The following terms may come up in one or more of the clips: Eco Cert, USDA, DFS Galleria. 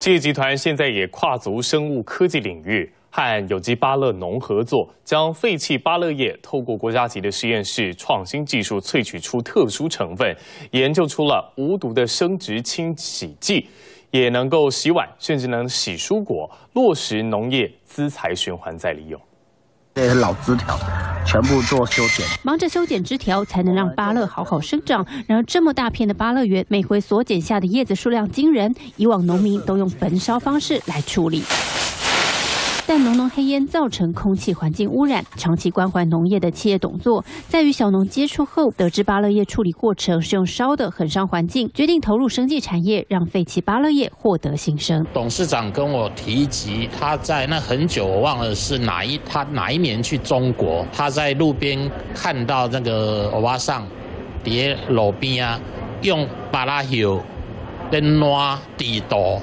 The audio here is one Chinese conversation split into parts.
企业集团现在也跨足生物科技领域，和有机芭乐农合作，将废弃芭乐叶透过国家级的实验室创新技术萃取出特殊成分，研究出了无毒的生殖清洗剂，也能够洗碗，甚至能洗蔬果，落实农业资材循环再利用。 这些老枝条全部做修剪，忙着修剪枝条才能让芭乐好好生长。然而，这么大片的芭乐园，每回所剪下的叶子数量惊人，以往农民都用焚烧方式来处理。 但浓浓黑烟造成空气环境污染，长期关怀农业的企业董座在与小农接触后，得知芭乐叶处理过程是用烧的，很伤环境，决定投入生技产业，让废弃芭乐叶获得新生。董事长跟我提及，他在那很久，我忘了是哪一年去中国，他在路边看到那个欧巴桑，在路边啊用芭乐叶在拿地道，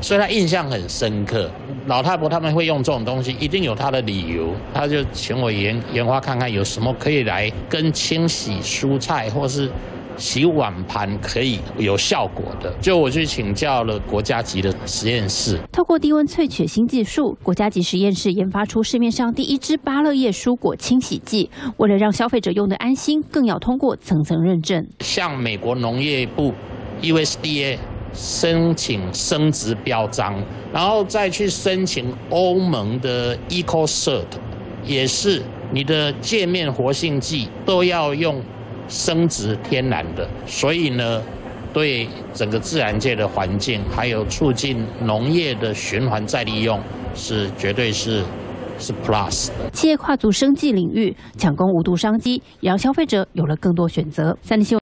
所以他印象很深刻。 老太婆他们会用这种东西，一定有她的理由。她就请我研发看看有什么可以来跟清洗蔬菜或是洗碗盘可以有效果的。就我去请教了国家级的实验室，透过低温萃取新技术，国家级实验室研发出市面上第一支芭乐叶蔬果清洗剂。为了让消费者用得安心，更要通过层层认证，像美国农业部 USDA。 申请生殖标章，然后再去申请欧盟的 Eco Cert， 也是你的界面活性剂都要用生殖天然的，所以呢，对整个自然界的环境，还有促进农业的循环再利用，是绝对是 plus 的。企业跨足生技领域，抢攻无毒商机，也让消费者有了更多选择。三立新闻。